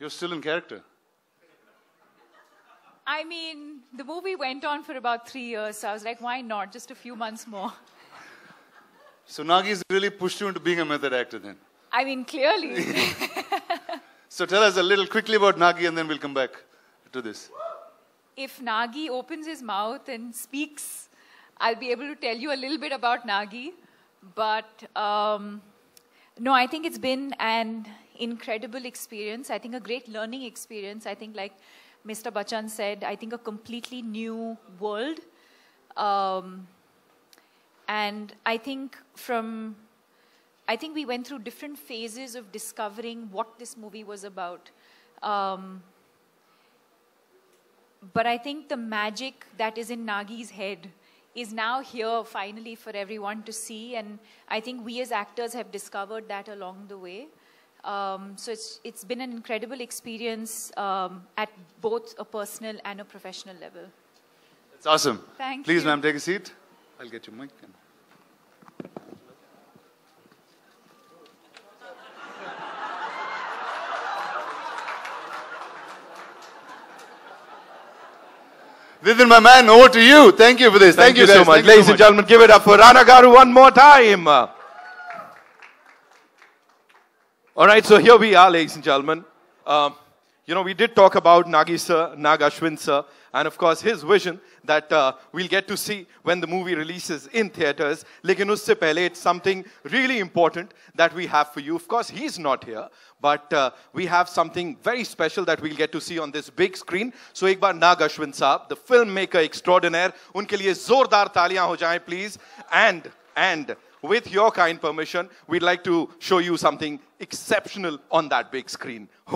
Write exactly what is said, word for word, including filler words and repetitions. You're still in character. I mean, the movie went on for about three years, so I was like, why not? Just a few months more. So Nagi's really pushed you into being a method actor then? I mean, clearly. So tell us a little quickly about Nagi and then we'll come back to this. If Nagi opens his mouth and speaks, I'll be able to tell you a little bit about Nagi. But um, no, I think it's been an incredible experience. I think a great learning experience. I think like Mister Bachchan said, I think a completely new world. Um, and I think from... I think we went through different phases of discovering what this movie was about. Um, but I think the magic that is in Nagi's head is now here finally for everyone to see. And I think we as actors have discovered that along the way. Um, so it's, it's been an incredible experience um, at both a personal and a professional level. That's awesome. Thank you. Please, ma'am, take a seat. I'll get your mic. And Vipin, my man, over to you. Thank you for this. Thank, Thank you, you so much. Thank Ladies so much. and gentlemen, give it up for Rana Garu one more time. All right, so here we are, ladies and gentlemen. Um, you know, we did talk about Nagi sir, Nag Ashwin sir, and of course his vision that uh, we'll get to see when the movie releases in theatres. Lekin usse pehle, it's something really important that we have for you. Of course, he's not here, but uh, we have something very special that we'll get to see on this big screen. So ek baar Nag Ashwin saab, the filmmaker extraordinaire, unke liye zordar taaliyan ho jaye, please. And, and... with your kind permission, we'd like to show you something exceptional on that big screen.